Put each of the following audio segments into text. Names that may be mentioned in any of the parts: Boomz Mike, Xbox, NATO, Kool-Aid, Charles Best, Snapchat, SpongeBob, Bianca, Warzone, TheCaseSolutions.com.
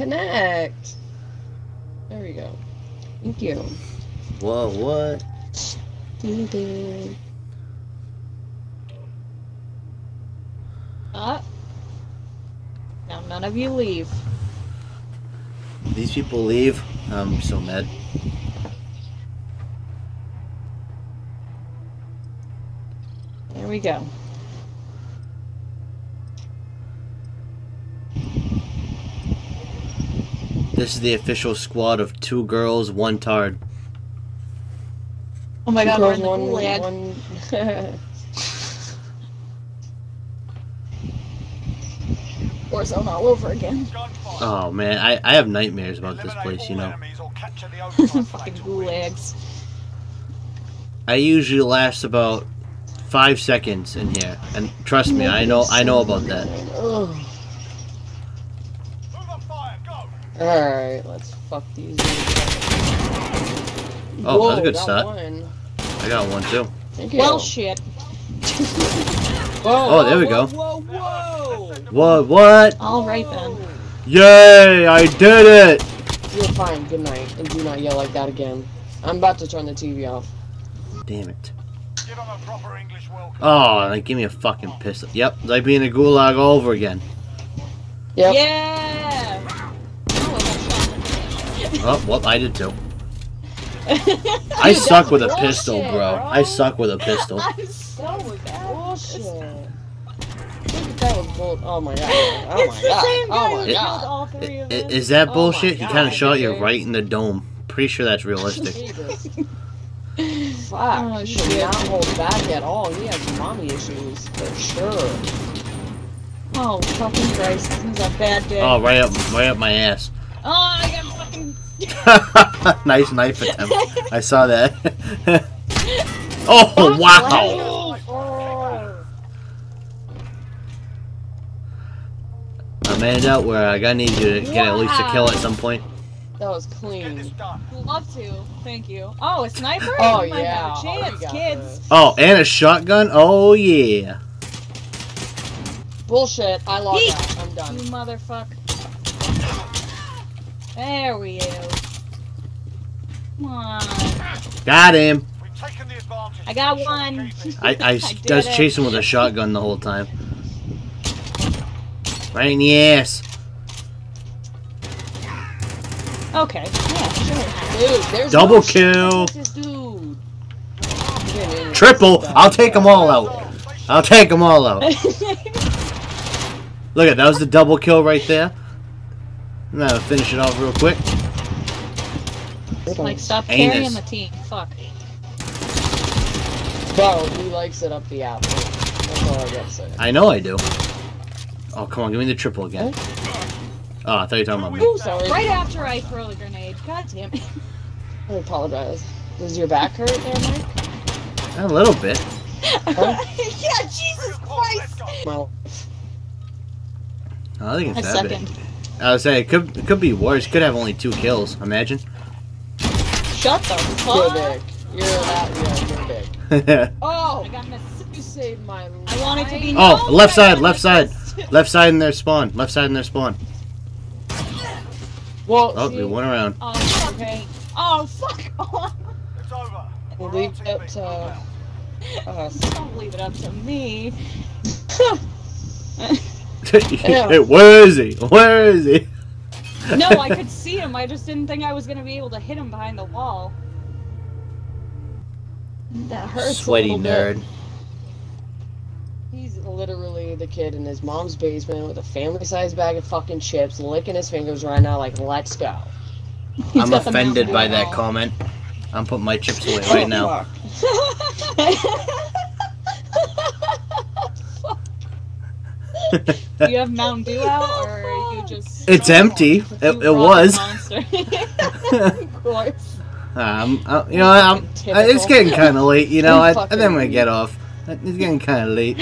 connect. There we go. Thank you. Whoa, what? Ding-ding. Up. Now none of you leave. These people leave? I'm so mad. There we go. This is the official squad of 2 girls, 1 tard. Oh my god, we're in the Kool-Aid. Warzone all over again. Oh man, I have nightmares about this place, you know. Fucking gulags. I usually last about 5 seconds in here, and trust me, I know about that. Oh. Alright, let's fuck these. Oh, whoa, that's a good shot. I got one too. Well, shit. Whoa, oh, there we go. Whoa, whoa, whoa. What, what? Alright then. Yay, I did it! You're fine, good night, and do not yell like that again. I'm about to turn the TV off. Damn it. Give him a proper English welcome. Oh, they give me a fucking pistol. Yep, like being a gulag all over again. Yep. Yeah! Oh, well, I did too. I suck with a pistol, bro. I suck with a pistol. I suck with that bullshit. Look at that with bolt. Oh my god. Oh my god. Same guy who killed all 3 of them. Is that bullshit? He kind of shot you right in the dome. Pretty sure that's realistic. Fuck. He did not hold back at all. He has mommy issues for sure. Oh fucking Christ! This is a bad day. Oh, right up my ass. Oh, I got fucking... Nice knife attempt. I saw that. Oh, that's wow! Oh. I made it out where I gotta need you to get at least a kill at some point. That was clean. Love to. Thank you. Oh, a sniper? Oh, yeah. No chance, kids. This. Oh, and a shotgun? Oh, yeah. Bullshit. I lost that. I'm done. You motherfucker. There we go. Come on. Got him. I got one. I was chasing with a shotgun the whole time. Right in the ass. Okay. Yeah, sure. Dude, there's double kill. Dude. Triple. I'll take them all out. I'll take them all out. Look at that was the double kill right there. I'm gonna finish it off real quick. Like, stop carrying the team. Fuck. Bro, he likes it up the apple. That's all I gotta say. I know I do. Oh, come on, give me the triple again. Oh, I thought you were talking about me. Ooh, sorry. Right after I throw the grenade. God damn it. I apologize. Does your back hurt there, Mike? A little bit. Huh? Yeah, Jesus Christ! Well, I think it's that big. I was saying, it could be worse. Could have only 2 kills, imagine. Shut the fuck. You're big. You're that, yeah, you're big. Oh! I got you saved my life. I wanted to be oh, left side, left side. Left side in their spawn. Left side in their spawn. Well, oh, we went around. Oh, fuck. Okay. Oh, fuck. Oh. It's over. We'll leave it up to us. Don't leave it up to me. Where is he? Where is he? No, I could see him. I just didn't think I was going to be able to hit him behind the wall. That hurts. Sweaty nerd. Bit. He's literally the kid in his mom's basement with a family-sized bag of fucking chips, licking his fingers right now like, let's go. He's I'm offended by that comment. I'm putting my chips away right now. Do you have Mountain Dew out, or are you just... It's empty. It was. Of course. You know, it's getting kind of late, you know, and then we get off. It's getting kind of late.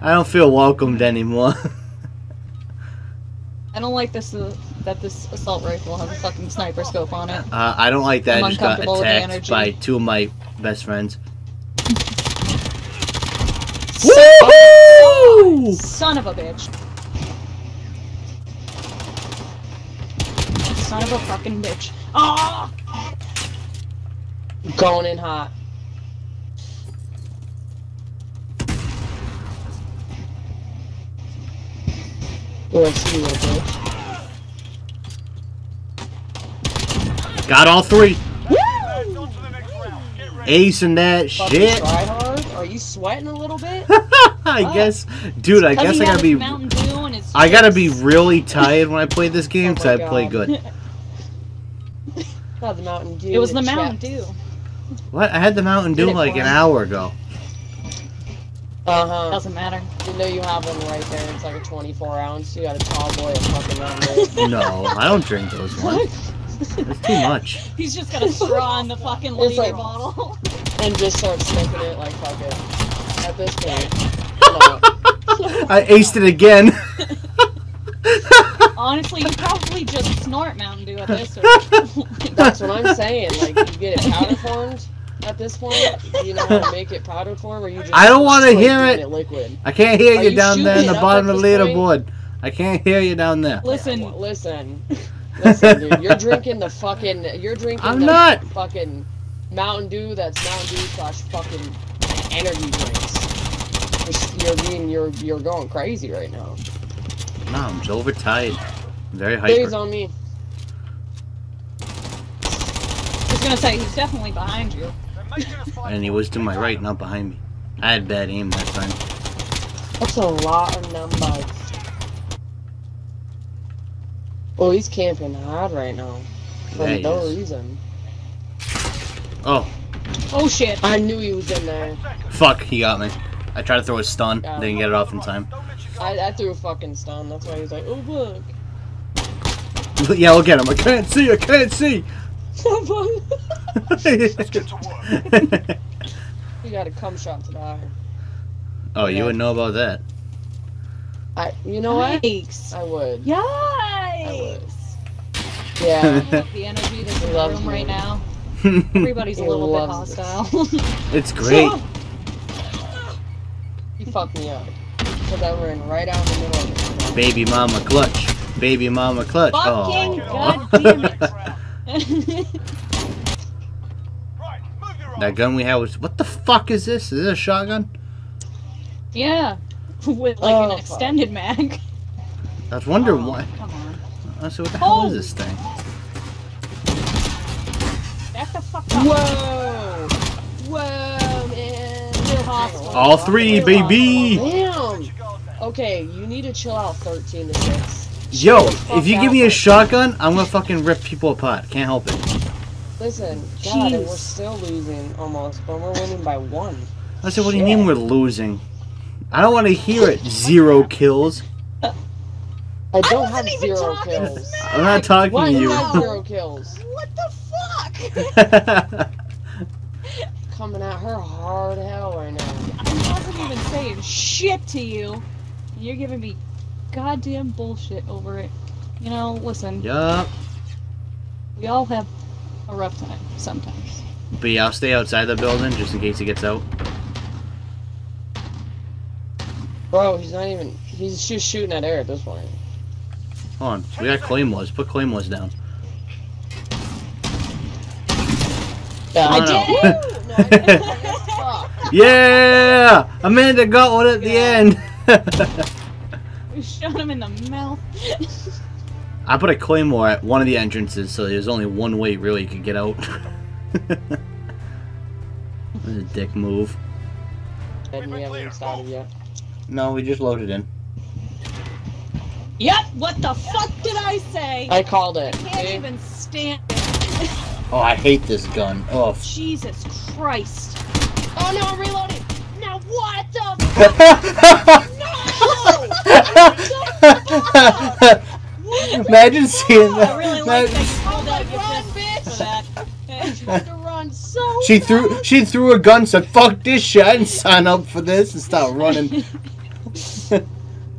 I don't feel welcomed anymore. I don't like this, that this assault rifle has a fucking sniper scope on it. I don't like that I just got attacked by 2 of my best friends. Woohoo! Son of a bitch. son of a fucking bitch. Oh! Going in hot. Oh, I see you, bitch. Got all three. Woo! Ace in that shit. Try hard? Are you sweating a little bit? I guess I gotta be. I gotta be really tired when I play this game, so I play good. God, the Mountain Dew. It was the Mountain Dew. What? I had the Mountain Dew like an hour ago. Doesn't matter. You know you have one right there. It's like a 24-ounce. You got a tall boy of fucking Mountain Dew. No, I don't drink those ones. That's too much. He's just got a straw in the fucking liter like, bottle. And just starts sniffing it like fuck it. At this point. I aced it again. Honestly, you probably just snort Mountain Dew at this point. That's what I'm saying. Like, you get it powder formed at this point. You know how to make it powder form, or you just. I don't want to hear it. Liquid. I can't hear you down there in the bottom of the leaderboard. I can't hear you down there. Listen, dude. You're drinking the fucking. You're drinking. I'm not. Fucking Mountain Dew. That's Mountain Dew / fucking energy drinks. You're going crazy right now. No, I'm just overtired. I'm very hyper. He's on me. I was gonna say he's definitely behind you. And he was to my right, not behind me. I had bad aim that time. That's a lot of numbers. Oh, he's camping hard right now. For no reason. Oh. Oh shit! I knew he was in there. Fuck! He got me. I tried to throw a stun, didn't get it off in time. I threw a fucking stun, that's why he was like, oh look. Yeah, look at him, I can't see, I can't see! Let's get to work. You got a cum shot to die. Oh, yeah. You wouldn't know about that. You know what? Yikes. I would. Yikes! I would. Yeah. The energy that's in the room right now. Everybody's a little bit hostile. It's great. You fucked me up. Because I ran right out in the middle of it. Baby mama clutch. Baby mama clutch. Fucking oh. Goddammit. That gun we had was... What the fuck is this? Is this a shotgun? Yeah. With like an extended mag. I was wondering why. Come on. So what the hell is this thing? That's the fuck up. Whoa. Whoa. All three, baby! Damn! Okay, you need to chill out 13 to 6. Yo, if you give me a shotgun, I'm gonna fucking rip people apart. Can't help it. Listen, God, and we're still losing almost, but we're winning by 1. I said, what do you mean we're losing? I don't want to hear it. 0 kills. I don't have 0 kills. I'm not talking to you. Why do you have 0 kills? What the fuck? Coming at her hard hell right now. I wasn't even saying shit to you. You're giving me goddamn bullshit over it. You know, listen. Yup. We all have a rough time sometimes. But yeah, I'll stay outside the building just in case he gets out. Bro, he's not even... He's just shooting at air at this point. Hold on. We got claymores. Put claymores down. Yeah, I did! Yeah! Amanda got one at the end! We shot him in the mouth. I put a claymore at one of the entrances, so there's only one way really you could get out. That's a dick move. No, we just loaded in. Yep, what the fuck did I say? I called it. I can't even stand it. Oh, I hate this gun. Oh, Jesus Christ. Oh, no, I'm reloading. Now, what the fuck? No! Imagine seeing that. I really like that. She threw a gun and said, fuck this shit. I didn't sign up for this and start running.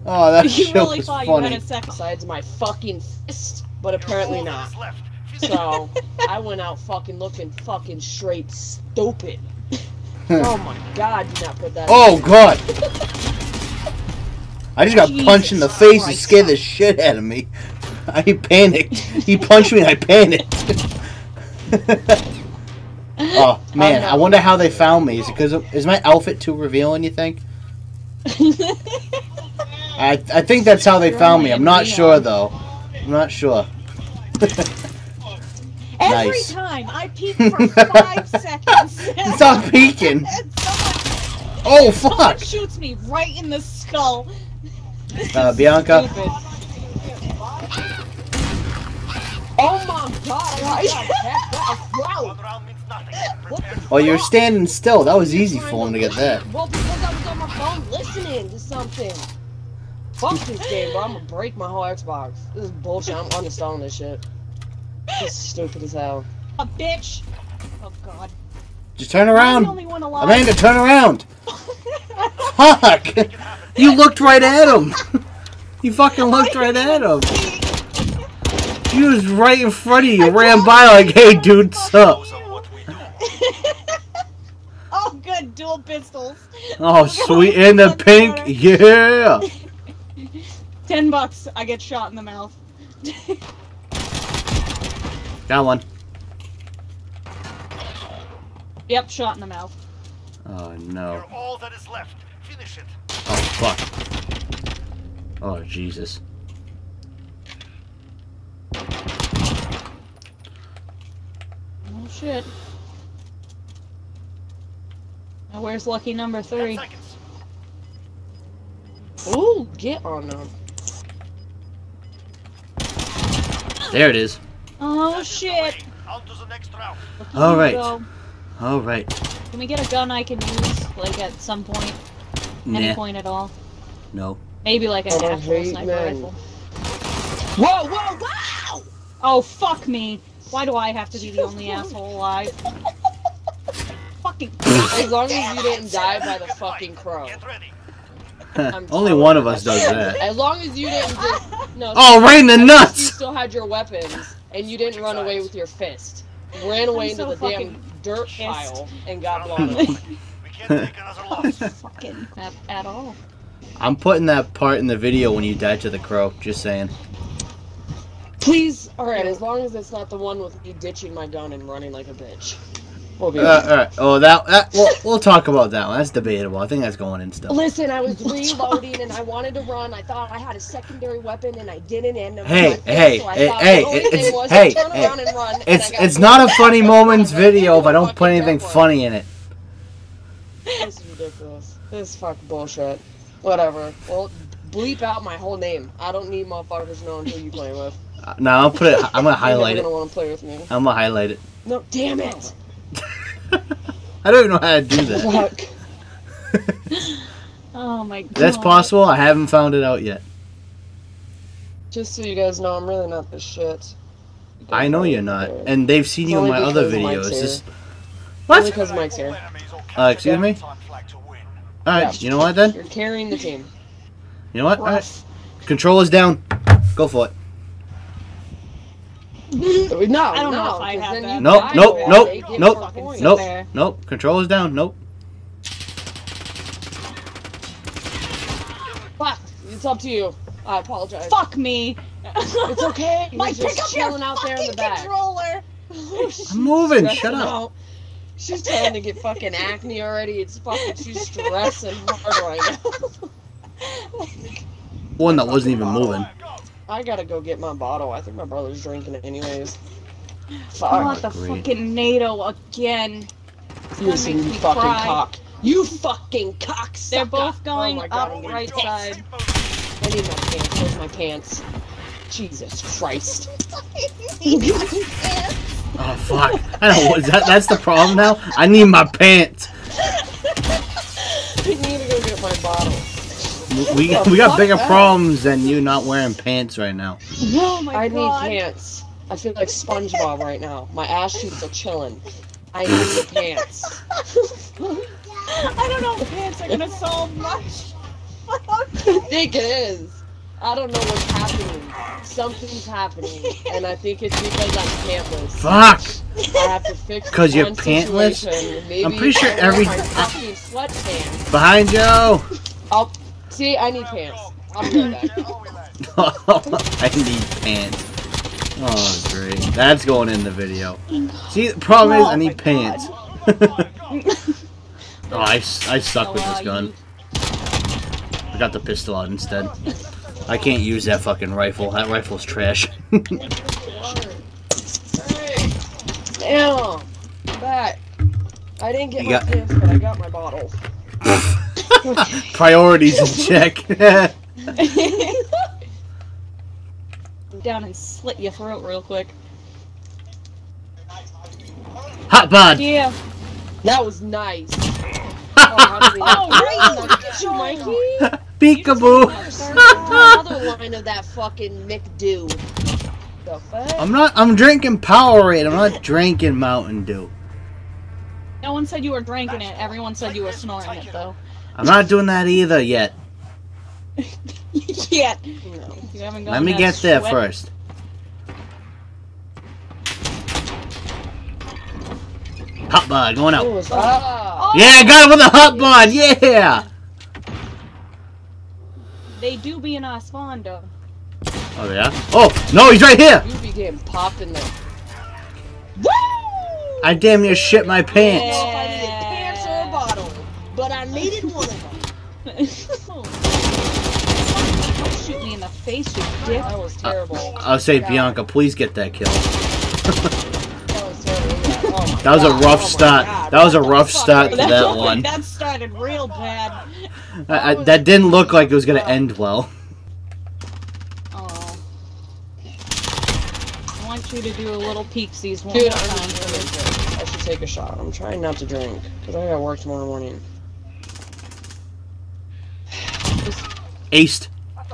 Oh, that shit really was funny. You really thought besides my fucking fist, but apparently not. So, I went out fucking looking fucking straight stupid. Oh my god, did not put that in. God! I just got punched in the face and scared the shit out of me. I panicked. He punched me and I panicked. Oh, man. Oh, no. I wonder how they found me. Is it because of, is my outfit too revealing, you think? I think that's how they found me. I'm not sure, though. I'm not sure. Every nice. Time I peek for 5 seconds. Stop peeking. Someone, oh, fuck. Someone shoots me right in the skull. Bianca. Stupid. Oh my god, wow. Well, you're standing still. That was easy for him to get that. Well, because I was on my phone listening to something. Fuck this game, bro. I'm gonna break my whole Xbox. This is bullshit. I'm uninstalling this shit. This is stupid as hell. A bitch. Oh god. Just turn around. Amanda, turn around. Fuck. You looked right at him. You fucking looked right at him. He was right in front of you, ran by like, hey dude, what's up? Oh good, dual pistols. Oh sweet, and the pink, yeah. $10, I get shot in the mouth. Got one. Yep, shot in the mouth. Oh no. You're all that is left. Finish it. Oh fuck. Oh Jesus. Oh shit. Now where's lucky number 3? Ooh, get on them. There it is. Oh shit. Alright. Alright. Can we get a gun I can use, like at some point? Nah. Any point at all? No. Maybe like an actual sniper rifle. Whoa, whoa, wow! Oh fuck me. Why do I have to be the only asshole alive? Fucking as long as you didn't die by the fucking crow. Only one of us does that. As long as you didn't just, no. Oh, right in the nuts! You still had your weapons, and you didn't run away with your fist. You ran away into the damn dirt pile and got blown up. We can't take another loss. Fucking at all. I'm putting that part in the video when you died to the crow, just saying. Please, alright, as long as it's not the one with me ditching my gun and running like a bitch. We'll be alright. Oh, we'll talk about that one. That's debatable. I think that's going in still. Listen, I was reloading and I wanted to run. I thought I had a secondary weapon and I didn't end up. It's not a funny moments video if I don't put anything funny in it. This is ridiculous. This is fucking bullshit. Whatever. Well, bleep out my whole name. I don't need motherfuckers knowing who you play with. No, I'll put it. I'm gonna highlight it. Want to play with me. I'm gonna highlight it. No, damn it! I don't even know how to do that. Oh my god. That's possible. I haven't found it out yet. Just so you guys know, I'm really not this shit. I know you're not, and they've seen you in my other videos. Just... What? Only because Mike's here. Excuse me. All right. Yeah. You know what then? You're carrying the team. You know what? All right. Controller's down. Go for it. No, I don't know if I have that. Nope. Control is down. Nope. Fuck. It's up to you. I apologize. Fuck me. It's okay. You're Mike, just pick up your out there in the back. Controller. I'm moving. Shut up. She's trying to get fucking acne already. It's fucking. She's stressing hard right now. One that wasn't even moving. I gotta go get my bottle. I think my brother's drinking it anyways. Fuck. I want the fucking NATO again. Listen, you fucking cock. You fucking cocksucker. They're both going up right side. I need my pants. Where's my pants? Jesus Christ. Oh fuck. I don't know. That's the problem now? I need my pants. I need to go get my bottle. We got bigger problems than you not wearing pants right now. Oh my God. I need pants. I feel like SpongeBob right now. My ass cheeks are chilling. I need pants. I don't know if pants are gonna solve much. I think it is. I don't know what's happening. Something's happening, and I think it's because I'm pantless. Fuck! I have to fix. Because you're pantless. I'm pretty sure every. Behind you. See, I need pants. I'll do that. I need pants. Oh, great. That's going in the video. See, the problem is I need pants. Oh, I suck with this gun. I got the pistol out instead. I can't use that fucking rifle. That rifle's trash. Damn. I'm back. I didn't get my pants, but I got my bottle. Priorities in check. Down and slit your throat real quick. Hot bod! Yeah. That was nice. Oh, great! You, Mikey! Peekaboo! Another line of that fucking McDew. The fuck? I'm drinking Powerade, I'm not drinking Mountain Dew. No one said you were drinking it, everyone said you were snoring it, though. I'm not doing that either, yet. Yet. No. Let me get there first. Hot bod, going out. Yeah, I got it with a hot bod, yeah! They do be in our spawn, though. Oh, yeah? Oh, no, he's right here! You be getting popped in there. Woo! I damn near shit my pants. Yeah. I needed pants or a bottle, but I needed one of them. Shoot me in the face, you dick. That was terrible. I'll say, Bianca, please get that kill. That was a rough start. That was a rough start to that one. That started real bad. That didn't look like it was going to end well. Oh. I want you to do a little peeksies one more time. I should take a shot. I'm trying not to drink, because I got to work tomorrow morning. Aced.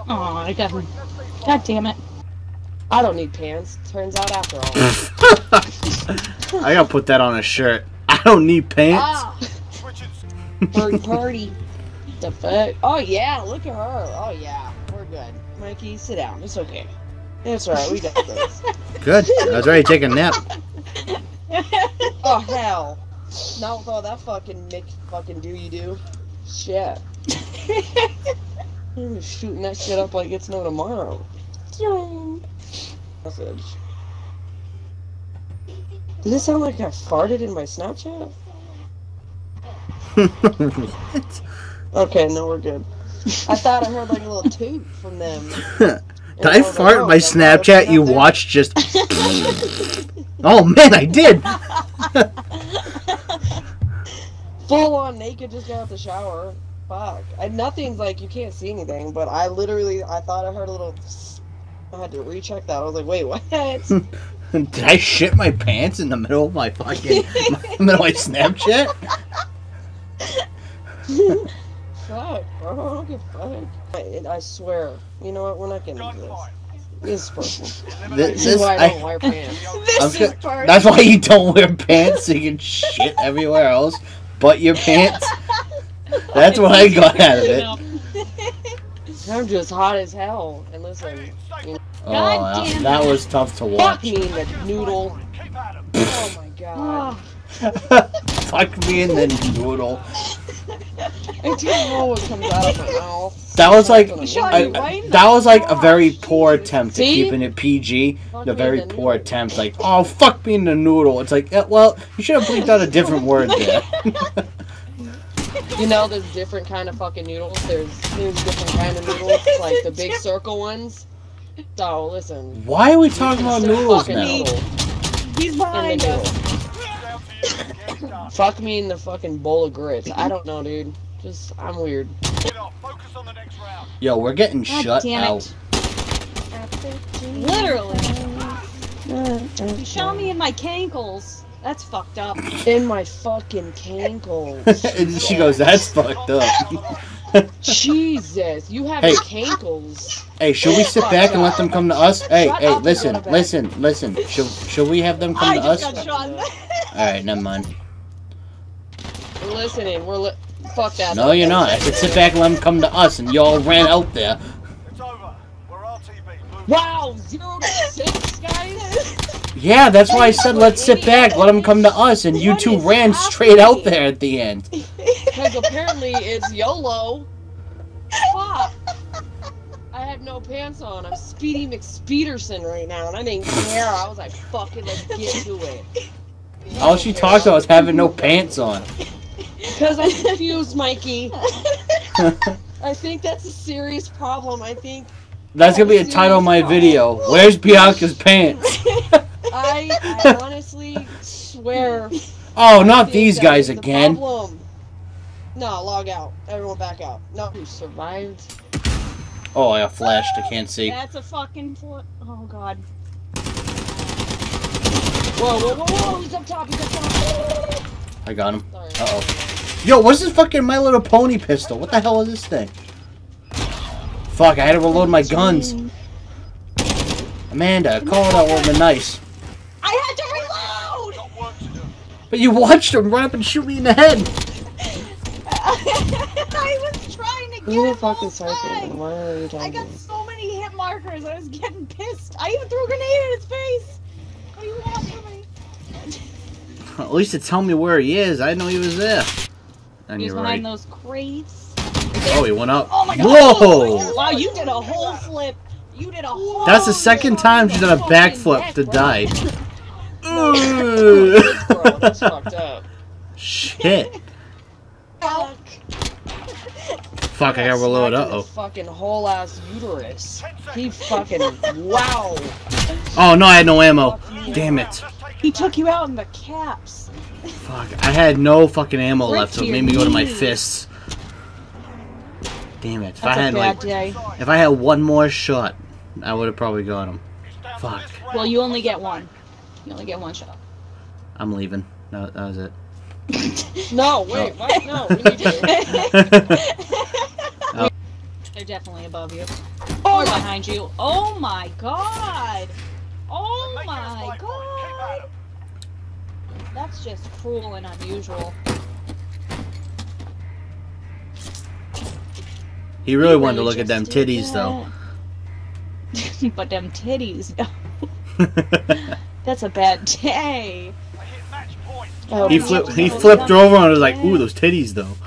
Oh, I got him. God damn it. I don't need pants. Turns out after all. I gotta put that on a shirt. I don't need pants. Ah. Bird party. The fuck? Oh yeah, look at her. Oh yeah, we're good. Mikey, sit down. It's okay. It's alright, we got this. Good. I was ready to take a nap. Oh hell. Not with all that fucking Mick fucking do. Shit. I'm just shooting that shit up like it's no tomorrow. Message. Does this sound like I farted in my Snapchat? What? Okay, no, we're good. I thought I heard like a little toot from them. Did I fart in my Snapchat? You watched just... Oh man, I did! Full on naked, just got out the shower. Fuck. Nothing's like, you can't see anything, but I thought I heard a little... I had to recheck that. I was like, wait, what? Did I shit my pants in the middle of my fucking... Snapchat? Fuck, bro. I don't give a fuck. I swear. You know what? We're not getting into this. This is purple. This is why I don't wear pants. This is purple. That's why you don't wear pants, so you can shit everywhere else but your pants? That's what I got out of it. I'm just hot as hell. And listen, you know, that was tough to watch. Fuck me in the noodle. Oh my god. Fuck me in the noodle. I don't know what comes out of my mouth. That was like a very poor attempt at keeping it PG. The very poor attempt, like, oh, fuck me in the noodle. It's like, well, you should have bleeped out a different word there. You know, there's different kind of fucking noodles. There's different kind of noodles, like the big circle ones. So listen. Why are we talking about noodles now? He's behind us. Fuck me in the fucking bowl of grits. I don't know, dude. Just I'm weird. Get off. Focus on the next round. Yo, we're getting shut out. Literally. You shot me in my cankles. That's fucked up. In my fucking cankles. And she goes, that's fucked up. Jesus, you have cankles. Hey, should we sit back and let them come to us? Hey, listen. Should we have them come to us? Alright, never mind. We're listening, fuck that. No, you're not. I said sit back and let them come to us, and y'all ran out there. It's over. We're RTB. Wow, 0-6, guys? Yeah, that's why I said let's sit back, let them come to us, and you two ran straight out there at the end. Because apparently it's YOLO. Fuck. I had have no pants on. I'm Speedy McSpeederson right now, and I didn't care. I was like, fuck it, let's get to it. All she talked about was having no pants on. Because I'm confused, Mikey. I think that's a serious problem. I think that's gonna be a title of my video. Where's Bianca's pants? I honestly swear. Oh, not these guys again. Problem. No, log out. Everyone back out. No, who survived? Oh, I got flashed. I can't see. That's a fucking oh god. Whoa, whoa, whoa, whoa! He's up top. He's up top. I got him. Uh oh. Yo, what's this fucking My Little Pony pistol? What the hell is this thing? Fuck! I had to reload my guns. Amanda, call that woman nice. I had to reload. But you watched him run up and shoot me in the head. I was trying to get him fucking circle. I got so many hit markers. I was getting pissed. I even threw a grenade in his face. Are you watching me? At least to tell me where he is. I didn't know he was there. And he's behind those crates. Oh, he went up. Oh my god. Whoa! Oh my god. Wow, you did a whole flip. You did a whole. That's the second time she's done a backflip to die. That's fucked up. Shit. Fuck. Fuck! I gotta reload. Uh oh. Fucking whole ass uterus. He fucking wow. Oh no! I had no ammo. Damn it. He took you out in the caps. Fuck, I had no fucking ammo left, so it made me go to my fists. Damn it. If I had like if I had one more shot, I would have probably got him. Fuck. Well, you only get one. You only get one shot. I'm leaving. No, that was it. No, wait, what? No, we need you. They're definitely above you. Or behind you. Oh my god! Oh my god! That's just cruel and unusual. He really wanted to look at them titties, though. But them titties, no. That's a bad day. He flipped over and was like, ooh, those titties, though.